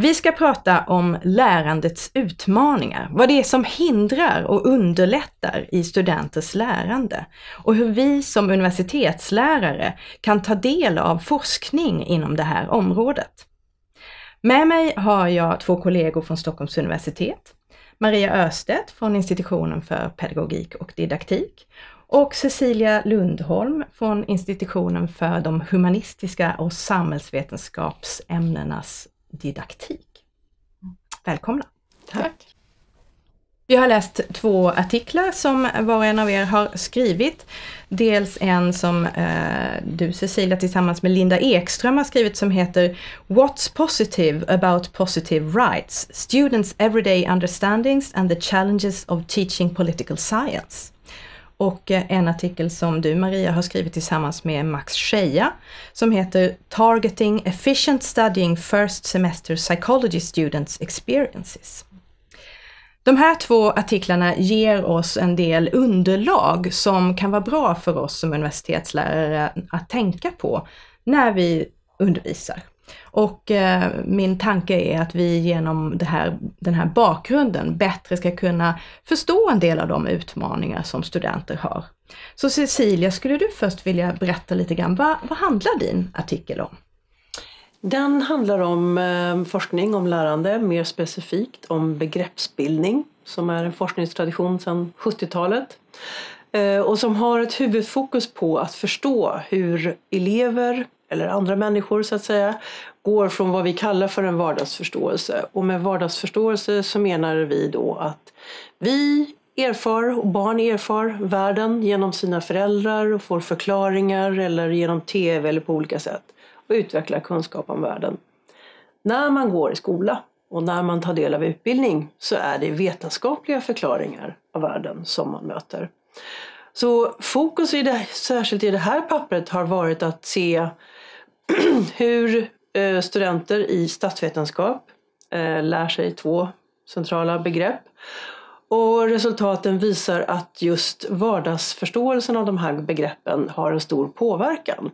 Vi ska prata om lärandets utmaningar, vad det är som hindrar och underlättar i studenters lärande och hur vi som universitetslärare kan ta del av forskning inom det här området. Med mig har jag två kollegor från Stockholms universitet, Maria Öhrstedt från institutionen för pedagogik och didaktik och Cecilia Lundholm från institutionen för de humanistiska och samhällsvetenskapsämnenas didaktik. Välkomna. Tack. Vi har läst två artiklar som var och en av er har skrivit. Dels en som du Cecilia tillsammans med Linda Ekström har skrivit som heter What's Positive About Positive Rights? Students' Everyday Understandings and the Challenges of Teaching Political Science. Och en artikel som du Maria har skrivit tillsammans med Max Scheja som heter Targeting Efficient Studying First Semester Psychology Students Experiences. De här två artiklarna ger oss en del underlag som kan vara bra för oss som universitetslärare att tänka på när vi undervisar. Och min tanke är att vi genom den här bakgrunden bättre ska kunna förstå en del av de utmaningar som studenter har. Så Cecilia, skulle du först vilja berätta lite grann, vad handlar din artikel om? Den handlar om forskning om lärande, mer specifikt om begreppsbildning som är en forskningstradition sedan 70-talet. Och som har ett huvudfokus på att förstå hur elever eller andra människor så att säga går från vad vi kallar för en vardagsförståelse. Och med vardagsförståelse så menar vi då att vi erfar och barn erfar världen genom sina föräldrar och får förklaringar eller genom tv eller på olika sätt och utvecklar kunskap om världen. När man går i skola och när man tar del av utbildning så är det vetenskapliga förklaringar av världen som man möter. Så fokus särskilt i det här pappret har varit att se hur studenter i statsvetenskap lär sig två centrala begrepp. Och resultaten visar att just vardagsförståelsen av de här begreppen har en stor påverkan.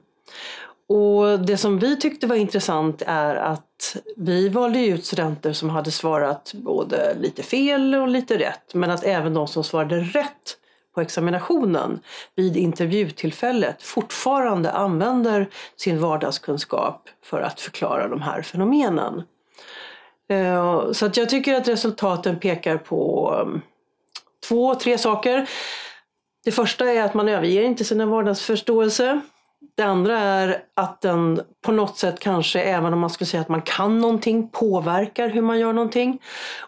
Och det som vi tyckte var intressant är att vi valde ut studenter som hade svarat både lite fel och lite rätt. Men att även de som svarade rätt på examinationen vid intervjutillfället fortfarande använder sin vardagskunskap för att förklara de här fenomenen. Så att jag tycker att resultaten pekar på tre saker. Det första är att man överger inte sin vardagsförståelse. Det andra är att den på något sätt kanske, även om man skulle säga att man kan någonting, påverkar hur man gör någonting.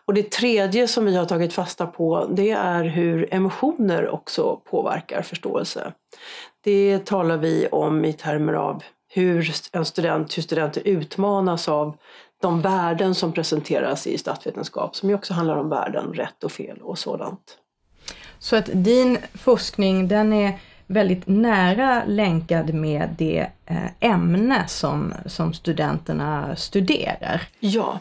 Och det tredje som vi har tagit fasta på, det är hur emotioner också påverkar förståelse. Det talar vi om i termer av hur studenter utmanas av de värden som presenteras i statsvetenskap, som ju också handlar om värden, rätt och fel och sådant. Så att din forskning, den är väldigt nära länkad med det ämne som studenterna studerar. Ja.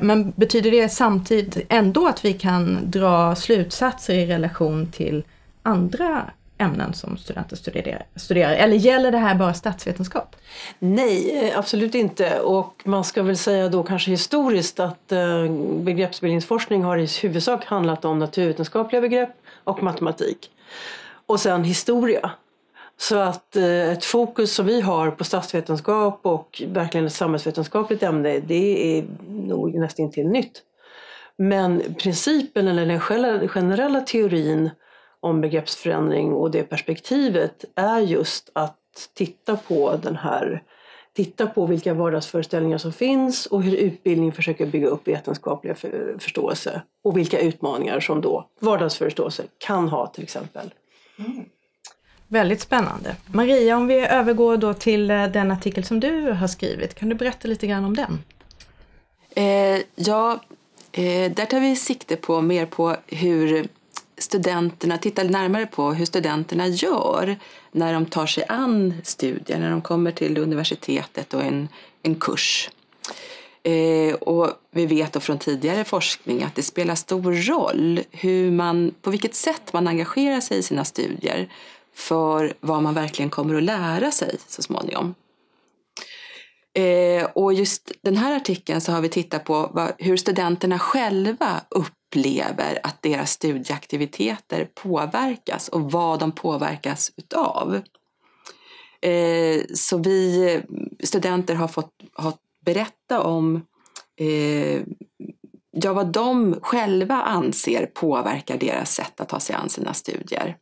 Men betyder det samtidigt ändå att vi kan dra slutsatser i relation till andra ämnen som studenter studerar? Eller gäller det här bara statsvetenskap? Nej, absolut inte. Och man ska väl säga då kanske historiskt att begreppsbildningsforskning har i huvudsak handlat om naturvetenskapliga begrepp och matematik. Och sen historia. Så att ett fokus som vi har på statsvetenskap och verkligen ett samhällsvetenskapligt ämne, det är nog nästan till nytt. Men principen eller den generella teorin om begreppsförändring och det perspektivet är just att titta på vilka vardagsföreställningar som finns och hur utbildning försöker bygga upp vetenskapliga förståelse och vilka utmaningar som då vardagsförståelse kan ha till exempel. Mm. Väldigt spännande. Maria, om vi övergår då till den artikel som du har skrivit, kan du berätta lite grann om den? Där tar vi sikte på mer på hur studenterna, tittar närmare på hur studenterna gör när de tar sig an studier, när de kommer till universitetet och en kurs. Och vi vet då från tidigare forskning att det spelar stor roll hur man, på vilket sätt man engagerar sig i sina studier för vad man verkligen kommer att lära sig så småningom. Och just den här artikeln så har vi tittat på hur studenterna själva upplever att deras studieaktiviteter påverkas och vad de påverkas utav. Så vi studenter har fått berätta om vad de själva anser påverkar deras sätt att ta sig an sina studier.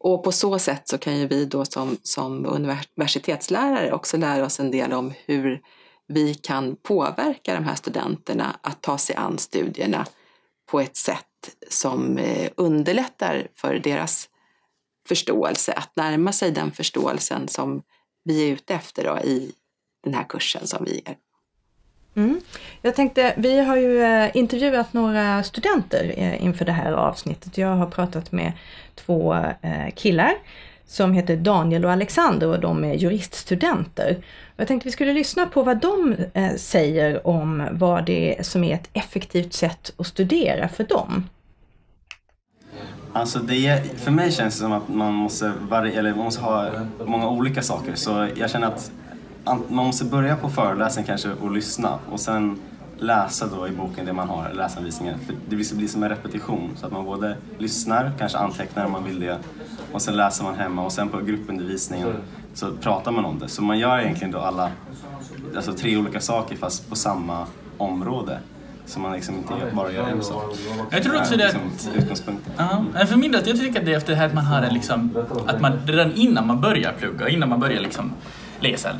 Och på så sätt så kan ju vi då som universitetslärare också lära oss en del om hur vi kan påverka de här studenterna att ta sig an studierna på ett sätt som underlättar för deras förståelse, att närma sig den förståelsen som vi är ute efter då, i den här kursen som vi ger. Mm. Jag tänkte, vi har ju intervjuat några studenter inför det här avsnittet. Jag har pratat med två killar som heter Daniel och Alexander och de är juriststudenter. Jag tänkte vi skulle lyssna på vad de säger om vad det är som är ett effektivt sätt att studera för dem. Alltså för mig känns det som att man måste ha många olika saker, så jag känner att man måste börja på föreläsningen kanske och lyssna och sen läsa då i boken det man har, läsanvisningen. För det blir som en repetition, så att man både lyssnar, kanske antecknar om man vill det, och sen läser man hemma, och sen på gruppundervisningen så pratar man om det. Så man gör egentligen då alltså 3 olika saker fast på samma område. Så man liksom inte bara gör en sak. Jag tror också det för min del, jag tycker att det är efter det här att man har en liksom, att man redan innan man börjar plugga, innan man börjar liksom läsa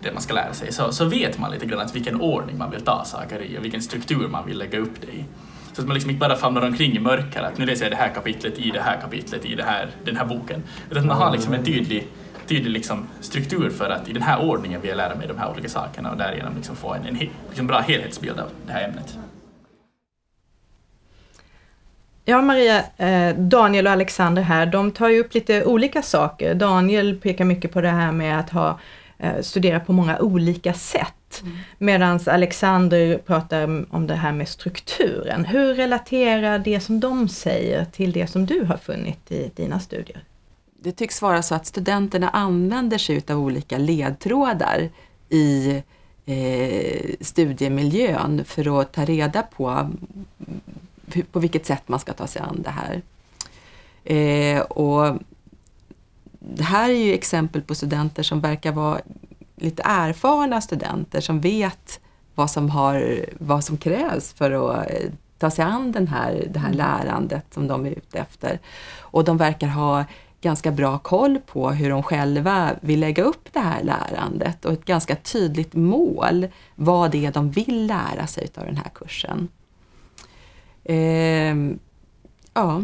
det man ska lära sig, så vet man lite grann att vilken ordning man vill ta saker i och vilken struktur man vill lägga upp det i. Så att man liksom inte bara famlar omkring i mörker, att nu läser jag det här kapitlet i det här kapitlet i den här boken. Utan att man har liksom en tydlig liksom struktur för att i den här ordningen vill jag lära mig de här olika sakerna och därigenom liksom få en bra helhetsbild av det här ämnet. Ja, Maria, Daniel och Alexander här, de tar ju upp lite olika saker. Daniel pekar mycket på det här med att studera på många olika sätt. Mm. Medan Alexander pratar om det här med strukturen. Hur relaterar det som de säger till det som du har funnit i dina studier? Det tycks vara så att studenterna använder sig av olika ledtrådar i studiemiljön för att ta reda på vilket sätt man ska ta sig an det här. Och det här är ju exempel på studenter som verkar vara lite erfarna studenter som vet vad som krävs för att ta sig an det här lärandet som de är ute efter. Och de verkar ha ganska bra koll på hur de själva vill lägga upp det här lärandet och ett ganska tydligt mål vad det är de vill lära sig av den här kursen. Ja.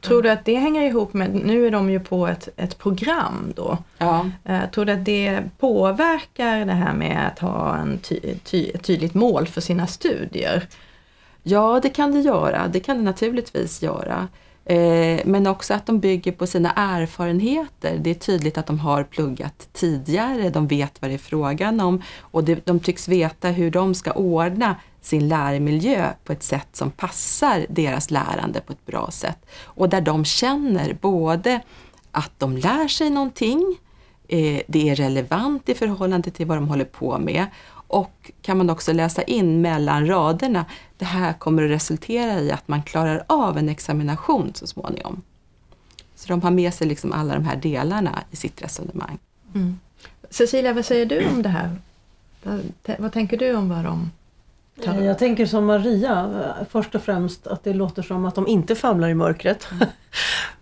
Tror du att det hänger ihop med, nu är de ju på ett program då. Ja. Tror du att det påverkar det här med att ha ett tydligt mål för sina studier? Ja, det kan det göra. Det kan det naturligtvis göra. Men också att de bygger på sina erfarenheter. Det är tydligt att de har pluggat tidigare, de vet vad det är frågan om och de tycks veta hur de ska ordna sin lärmiljö på ett sätt som passar deras lärande på ett bra sätt. Och där de känner både att de lär sig någonting, det är relevant i förhållande till vad de håller på med, och kan man också läsa in mellan raderna, det här kommer att resultera i att man klarar av en examination så småningom. Så de har med sig liksom alla de här delarna i sitt resonemang. Mm. Cecilia, vad säger du om det här? Vad tänker du om vad de tar upp? Jag tänker som Maria, först och främst att det låter som att de inte famlar i mörkret.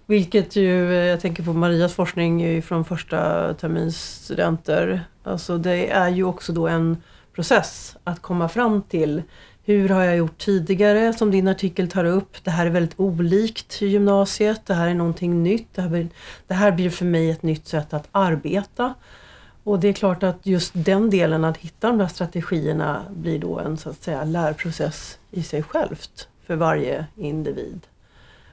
Vilket ju, jag tänker på Marias forskning från första termins studenter. Alltså det är ju också då en process att komma fram till hur har jag gjort tidigare, som din artikel tar upp. Det här är väldigt olikt gymnasiet, det här är någonting nytt. Det här blir för mig ett nytt sätt att arbeta. Och det är klart att just den delen att hitta de där strategierna blir då en så att säga lärprocess i sig självt för varje individ.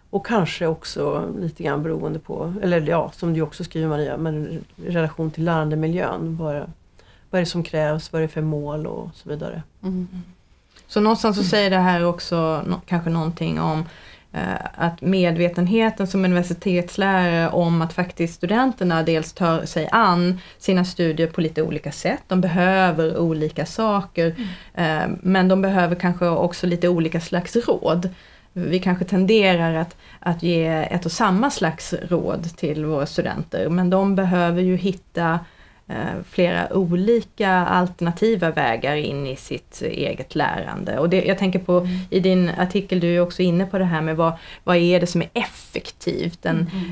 Och kanske också lite grann beroende på, eller ja, som du också skriver Maria, men i relation till lärandemiljön. Vad är det som krävs, vad är det för mål och så vidare. Mm. Så någonstans så säger det här också kanske någonting om Att medvetenheten som universitetslärare om att faktiskt studenterna dels tar sig an sina studier på lite olika sätt. De behöver olika saker, men de behöver kanske också lite olika slags råd. Vi kanske tenderar att ge ett och samma slags råd till våra studenter, men de behöver ju hitta flera olika alternativa vägar in i sitt eget lärande. Och det, jag tänker på i din artikel, du är också inne på det här med vad är det som är effektivt.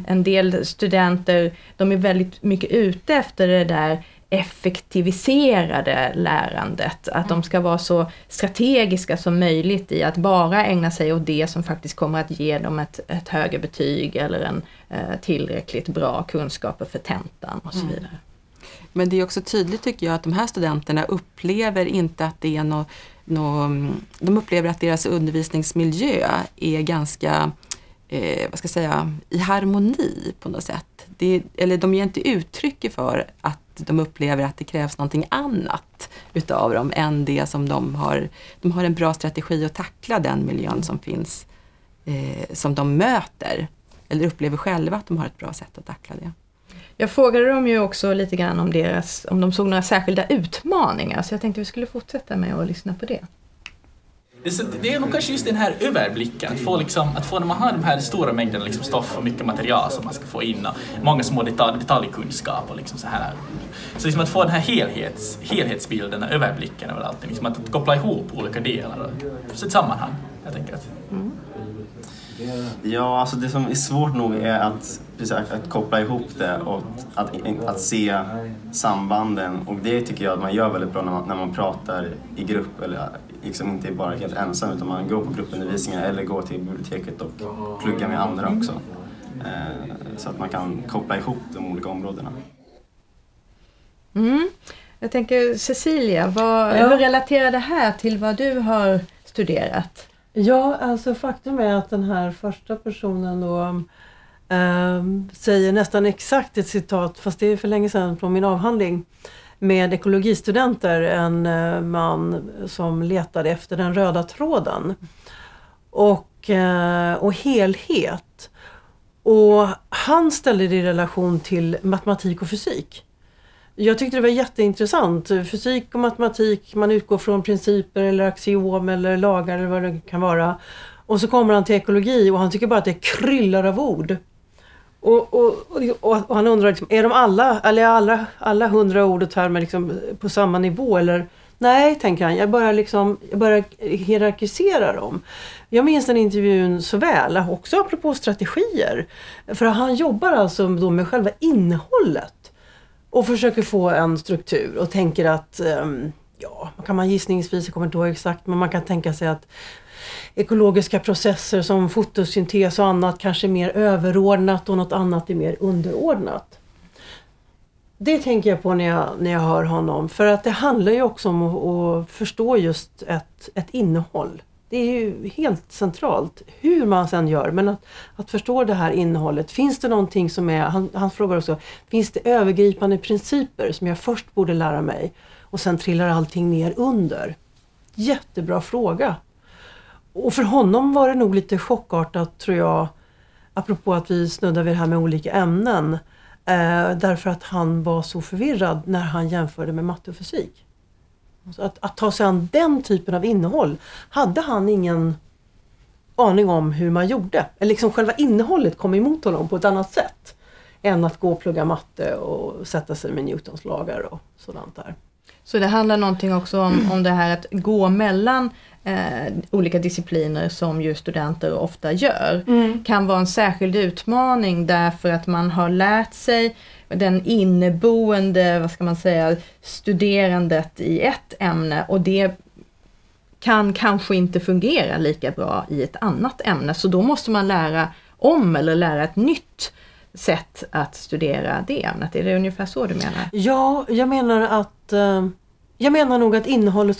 En del studenter, de är väldigt mycket ute efter det där effektiviserade lärandet, att de ska vara så strategiska som möjligt i att bara ägna sig åt det som faktiskt kommer att ge dem ett högre betyg eller en tillräckligt bra kunskaper för tentan och så vidare. Men det är också tydligt, tycker jag, att de här studenterna upplever inte att det är de upplever att deras undervisningsmiljö är ganska i harmoni på något sätt. Eller de ger inte uttryck för att de upplever att det krävs någonting annat utav dem än det som de har. De har en bra strategi att tackla den miljön som finns, som de möter, eller upplever själva att de har ett bra sätt att tackla det. Jag frågade dem ju också lite grann om de såg några särskilda utmaningar, så jag tänkte vi skulle fortsätta med att lyssna på det. Det är nog kanske just den här överblicken, att få när man har de här stora mängderna liksom stoff och mycket material som man ska få in och många små detaljkunskap och liksom så här. Så liksom att få den här helhetsbilden, överblicken över allting, liksom att koppla ihop olika delar och sitt sammanhang, jag tänker att. Ja, alltså det som är svårt nog är att koppla ihop det och att se sambanden, och det tycker jag att man gör väldigt bra när man pratar i grupp, eller liksom inte bara helt ensam utan man går på gruppundervisningar eller går till biblioteket och pluggar med andra också, så att man kan koppla ihop de olika områdena. Jag tänker, Cecilia, hur relaterar det här till vad du har studerat? Ja, alltså faktum är att den här första personen då säger nästan exakt ett citat, fast det är för länge sedan, från min avhandling med ekologistudenter, en man som letade efter den röda tråden och helhet. Och han ställde det i relation till matematik och fysik. Jag tyckte det var jätteintressant. Fysik och matematik, man utgår från principer eller axiom eller lagar eller vad det kan vara. Och så kommer han till ekologi och han tycker bara att det kryllar av ord. Och han undrar, liksom, är de alla 100 ord och termer liksom på samma nivå? Eller? Nej, tänker han, jag börjar hierarkisera dem. Jag minns den intervjun så väl, också apropå strategier. För han jobbar alltså då med själva innehållet. Och försöker få en struktur och tänker att, kan man gissningsvis, jag kommer inte ihåg exakt, men man kan tänka sig att ekologiska processer som fotosyntes och annat kanske är mer överordnat och något annat är mer underordnat. Det tänker jag på när jag hör honom, för att det handlar ju också om att förstå just ett innehåll. Det är ju helt centralt hur man sen gör, men att förstå det här innehållet. Finns det någonting som är, han frågar också, finns det övergripande principer som jag först borde lära mig och sen trillar allting ner under? Jättebra fråga. Och för honom var det nog lite chockartat, tror jag, apropå att vi snuddar vid det här med olika ämnen, därför att han var så förvirrad när han jämförde med matte och fysik. Att ta sig an den typen av innehåll hade han ingen aning om hur man gjorde. Eller liksom själva innehållet kom emot honom på ett annat sätt än att gå och plugga matte och sätta sig med Newtons lagar och sådant där. Så det handlar någonting också om det här att gå mellan olika discipliner, som ju studenter ofta gör. Kan vara en särskild utmaning därför att man har lärt sig den inneboende, studerandet i ett ämne, och det kan kanske inte fungera lika bra i ett annat ämne. Så då måste man lära om eller lära ett nytt sätt att studera det ämnet. Är det ungefär så du menar? Ja, jag menar nog att innehållet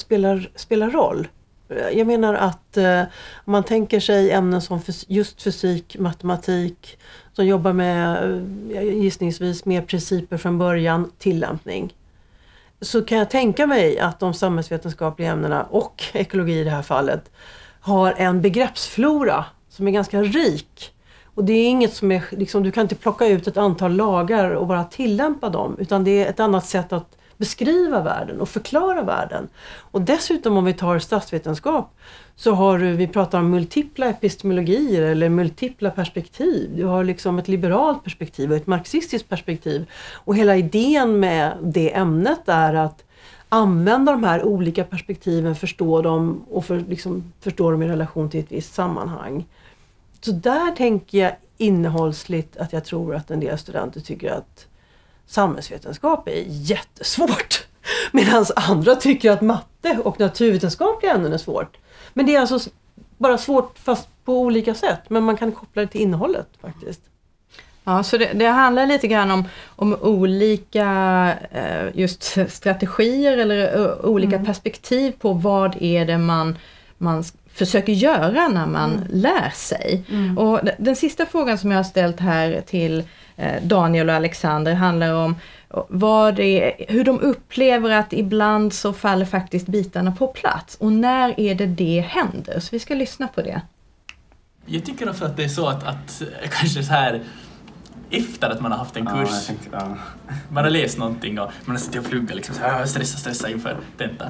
spelar roll. Jag menar att om man tänker sig ämnen som just fysik, matematik, som jobbar med gissningsvis mer principer från början, tillämpning. Så kan jag tänka mig att de samhällsvetenskapliga ämnena och ekologi i det här fallet har en begreppsflora som är ganska rik. Och det är inget som är, liksom, du kan inte plocka ut ett antal lagar och bara tillämpa dem, utan det är ett annat sätt att beskriva världen och förklara världen. Och dessutom, om vi tar statsvetenskap, så har vi pratar om multipla epistemologier eller multipla perspektiv. Du har liksom ett liberalt perspektiv och ett marxistiskt perspektiv. Och hela idén med det ämnet är att använda de här olika perspektiven, förstå dem och förstå dem i relation till ett visst sammanhang. Så där tänker jag innehållsligt att jag tror att en del studenter tycker att samhällsvetenskap är jättesvårt, medan andra tycker att matte och naturvetenskapliga ämnen är svårt. Men det är alltså bara svårt fast på olika sätt, men man kan koppla det till innehållet faktiskt. Ja, så det handlar lite grann om olika just strategier eller olika perspektiv på vad är det man försöker göra när man lär sig. Mm. Och den sista frågan som jag har ställt här till Daniel och Alexander handlar om hur de upplever att ibland så faller faktiskt bitarna på plats. Och när är det händer? Så vi ska lyssna på det. Jag tycker också att det är så att kanske så här efter att man har haft en kurs, man har läst någonting och man har suttit och pluggat liksom, så här, stressa inför tenta.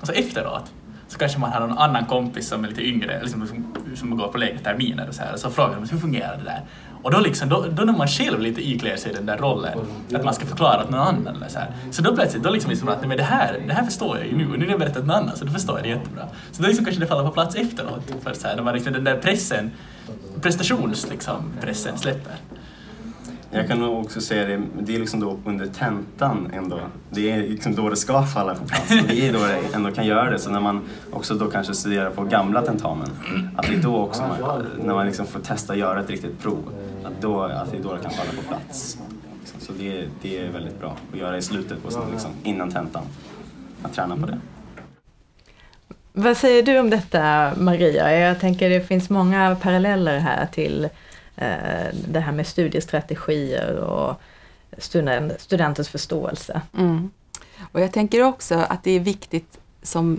Och så efteråt så kanske man har någon annan kompis som är lite yngre liksom, som går på lägre terminer och så här, och så frågar de hur fungerar det där? Och då liksom, då när man själv lite iklär sig i den där rollen, att man ska förklara åt någon annan eller så här. Så då plötsligt, då liksom att men det här förstår jag ju nu, och nu är det berättat någon annan, så då förstår jag det jättebra. Så då liksom kanske det faller på plats efteråt, för så här, när man liksom, den där pressen, prestationspressen släpper. Jag kan nog också säga det är liksom då under tentan ändå. Det är liksom då det ska falla på plats. Och det är då det ändå kan göra det. Så när man också då kanske studerar på gamla tentamen, att det är då också när man liksom får testa att göra ett riktigt prov, att det är då det kan falla på plats. Så det är väldigt bra att göra i slutet på sånt, liksom, innan tentan. Att träna på det. Vad säger du om detta, Maria? Jag tänker det finns många paralleller här till det här med studiestrategier och studentens förståelse. Mm. Och jag tänker också att det är viktigt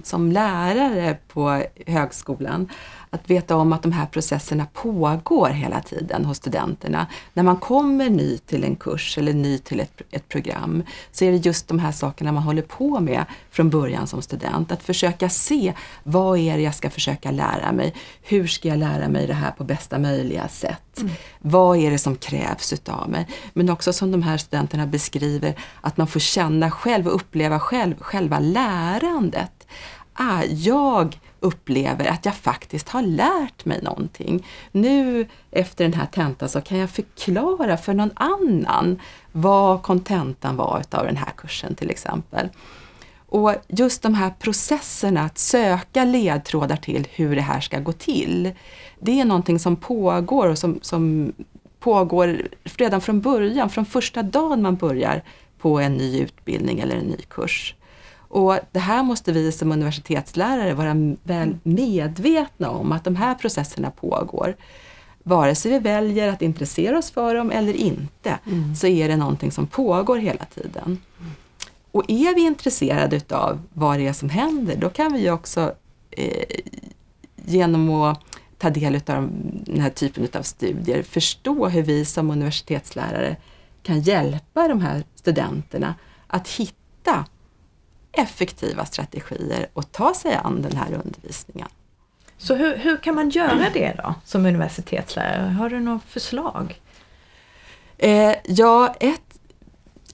som lärare på högskolan att veta om att de här processerna pågår hela tiden hos studenterna. När man kommer ny till en kurs eller ny till ett program, så är det just de här sakerna man håller på med från början som student. Att försöka se, vad är det jag ska försöka lära mig? Hur ska jag lära mig det här på bästa möjliga sätt? Mm. Vad är det som krävs utav mig? Men också som de här studenterna beskriver, att man får känna själv och uppleva själva lärandet. Jag upplever att jag faktiskt har lärt mig någonting. Nu efter den här tentan så kan jag förklara för någon annan vad kontentan var av den här kursen till exempel. Och just de här processerna att söka ledtrådar till hur det här ska gå till, det är någonting som pågår och som pågår redan från början, från första dagen man börjar på en ny utbildning eller en ny kurs. Och det här måste vi som universitetslärare vara väl medvetna om, att de här processerna pågår. Vare sig vi väljer att intressera oss för dem eller inte, så är det någonting som pågår hela tiden. Och är vi intresserade av vad det är som händer, då kan vi också genom att ta del av den här typen av studier förstå hur vi som universitetslärare kan hjälpa de här studenterna att hitta effektiva strategier och ta sig an den här undervisningen. Så hur kan man göra det då som universitetslärare? Har du något förslag?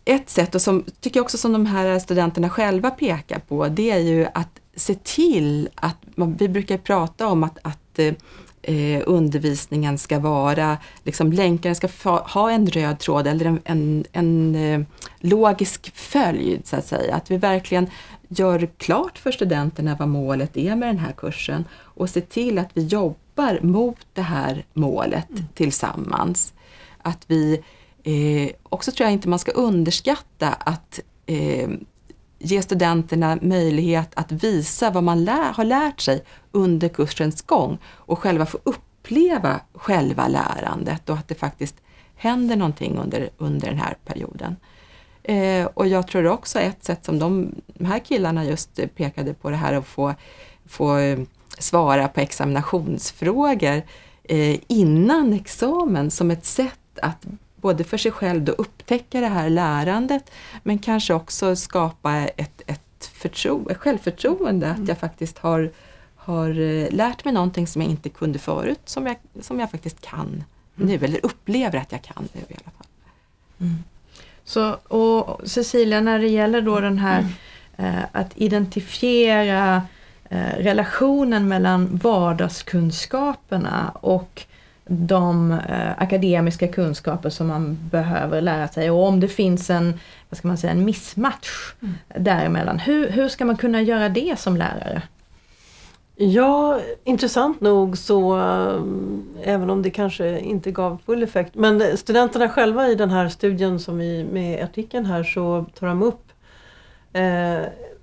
Ett sätt, och som tycker jag också som de här studenterna själva pekar på, det är ju att se till att, vi brukar prata om att undervisningen ska vara, liksom länkaren ska ha en röd tråd eller en logisk följd så att säga. Att vi verkligen gör klart för studenterna vad målet är med den här kursen och se till att vi jobbar mot det här målet tillsammans. Att vi också, tror jag inte man ska underskatta att ge studenterna möjlighet att visa vad man har lärt sig under kursens gång och själva få uppleva själva lärandet och att det faktiskt händer någonting under den här perioden. Och jag tror också ett sätt som de här killarna just pekade på, det här att få svara på examinationsfrågor innan examen som ett sätt att både för sig själv då upptäcka det här lärandet, men kanske också skapa ett självförtroende att jag faktiskt har lärt mig någonting som jag inte kunde förut, som jag faktiskt kan nu, eller upplever att jag kan nu i alla fall. Mm. Så, och Cecilia, när det gäller då den här att identifiera relationen mellan vardagskunskaperna och de akademiska kunskaper som man behöver lära sig, och om det finns en mismatch däremellan, hur ska man kunna göra det som lärare? Ja, intressant nog så, även om det kanske inte gav full effekt, men studenterna själva i den här studien som vi med artikeln här, så tar de upp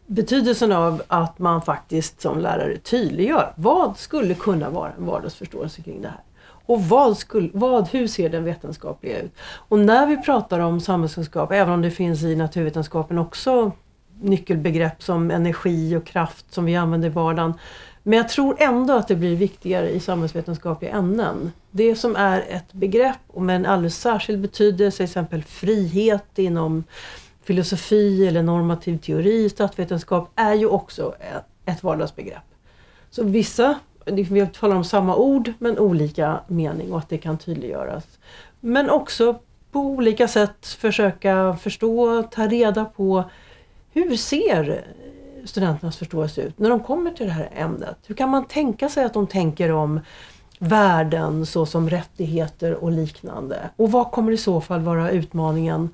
betydelsen av att man faktiskt som lärare tydliggör vad skulle kunna vara en vardagsförståelse kring det här. Och hur ser den vetenskapliga ut? Och när vi pratar om samhällskunskap, även om det finns i naturvetenskapen också nyckelbegrepp som energi och kraft som vi använder i vardagen. Men jag tror ändå att det blir viktigare i samhällsvetenskapliga ämnen. Det som är ett begrepp och med en alldeles särskild betydelse, till exempel frihet inom filosofi eller normativ teori, statsvetenskap, är ju också ett vardagsbegrepp. Så vissa, vi talar om samma ord men olika mening, och att det kan tydliggöras. Men också på olika sätt försöka förstå, ta reda på hur ser studenternas förståelse ut när de kommer till det här ämnet. Hur kan man tänka sig att de tänker om världen såsom rättigheter och liknande? Och vad kommer i så fall vara utmaningen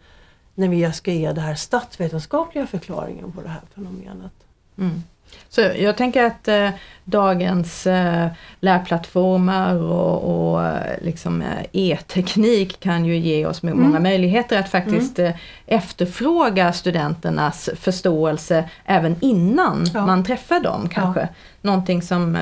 när vi ska ge det här statsvetenskapliga förklaringen på det här fenomenet? Mm. Så jag tänker att dagens lärplattformar och liksom e-teknik kan ju ge oss många möjligheter att faktiskt efterfråga studenternas förståelse även innan man träffar dem kanske. Ja. Någonting som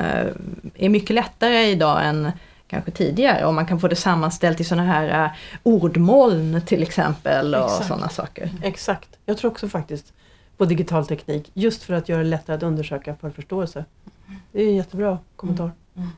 är mycket lättare idag än kanske tidigare, och man kan få det sammanställt i sådana här ordmoln till exempel och sådana saker. Exakt, jag tror också faktiskt på digital teknik, just för att göra det lättare att undersöka för förståelse. Det är en jättebra kommentar. Mm.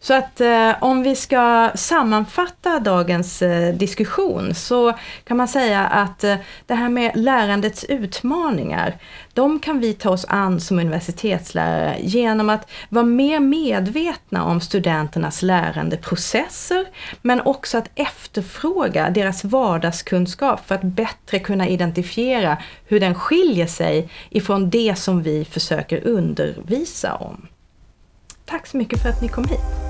Så att om vi ska sammanfatta dagens diskussion, så kan man säga att det här med lärandets utmaningar, de kan vi ta oss an som universitetslärare genom att vara mer medvetna om studenternas lärandeprocesser, men också att efterfråga deras vardagskunskap för att bättre kunna identifiera hur den skiljer sig ifrån det som vi försöker undervisa om. Tack så mycket för att ni kom hit.